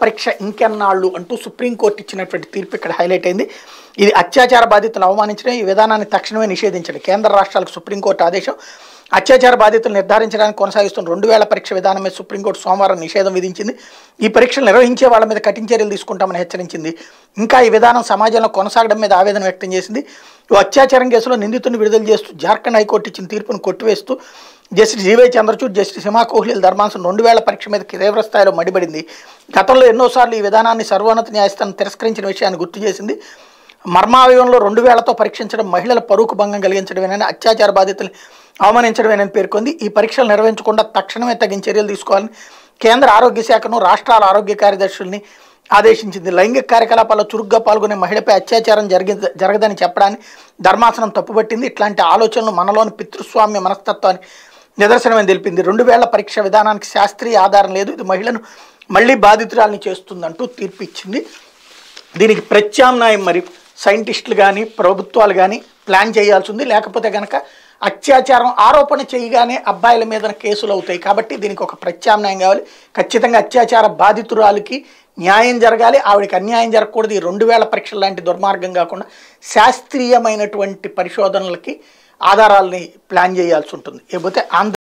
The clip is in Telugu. పరీక్ష ఇంకెన్నాళ్ళు అంటూ సుప్రీంకోర్టు ఇచ్చినటువంటి తీర్పు ఇక్కడ హైలైట్ అయింది। ఇది అత్యాచార బాధితులను అవమానించడం, ఈ విధానాన్ని తక్షణమే నిషేధించడం కేంద్ర రాష్ట్రాలకు సుప్రీంకోర్టు ఆదేశం। అత్యాచార బాధితులను నిర్ధారించడానికి కొనసాగిస్తున్న 2000 పరీక్ష విధానంపై సుప్రీంకోర్టు సోమవారం నిషేధం విధించింది। ఈ పరీక్షలు నిర్వహించే వాళ్ళ మీద కఠిన చర్యలు తీసుకుంటామని హెచ్చరించింది। ఇంకా ఈ విధానం సమాజంలో కొనసాగడం మీద ఆవేదన వ్యక్తం చేసింది। ఓ అత్యాచారం కేసులో నిందితుడిని విడుదల చేస్తూ జార్ఖండ్ హైకోర్టు ఇచ్చిన తీర్పును కొట్టివేస్తూ justice G Y Chandrachud, justice Hima కోహ్లీల ధర్మాసనం 2000 పరీక్ష మీద తీవ్ర స్థాయిలో మడిబడింది। గతంలో ఎన్నోసార్లు ఈ విధానాన్ని సర్వోన్నత న్యాయస్థానం తిరస్కరించిన విషయాన్ని గుర్తు చేసింది। మర్మావయంలో 2000తో పరీక్షించడం మహిళల పరువుకు భంగం కలిగించడమేనని, అత్యాచార బాధితులు అవమానించడమేనని పేర్కొంది। ఈ పరీక్షలు నిర్వహించకుండా తక్షణమే తగిన చర్యలు తీసుకోవాలని కేంద్ర ఆరోగ్య శాఖను, రాష్ట్రాల ఆరోగ్య కార్యదర్శుల్ని ఆదేశించింది। లైంగిక కార్యకలాపాల్లో చురుగ్గా పాల్గొనే మహిళపై అత్యాచారం జరగదని చెప్పడాన్ని ధర్మాసనం తప్పుపట్టింది। ఇట్లాంటి ఆలోచనలు మనలోని పితృస్వామ్య మనస్తత్వాన్ని నిదర్శనమని తెలిపింది। 2000 పరీక్ష విధానానికి శాస్త్రీయ ఆధారం లేదు, ఇది మహిళను మళ్ళీ బాధితురాలని చేస్తుందంటూ తీర్పు ఇచ్చింది। దీనికి ప్రత్యామ్నాయం మరి సైంటిస్టులు కానీ ప్రభుత్వాలు కానీ ప్లాన్ చేయాల్సి ఉంది। లేకపోతే కనుక అత్యాచారం ఆరోపణ చేయగానే అబ్బాయిల మీద కేసులు అవుతాయి కాబట్టి దీనికి ఒక ప్రత్యామ్నాయం కావాలి। ఖచ్చితంగా అత్యాచార బాధితురాలకి న్యాయం జరగాలి, ఆవిడకి అన్యాయం జరగకూడదు। ఈ 2000 పరీక్షలు లాంటి దుర్మార్గం కాకుండా శాస్త్రీయమైనటువంటి పరిశోధనలకి ఆధారాలని ప్లాన్ చేయాల్సి ఉంటుంది। లేకపోతే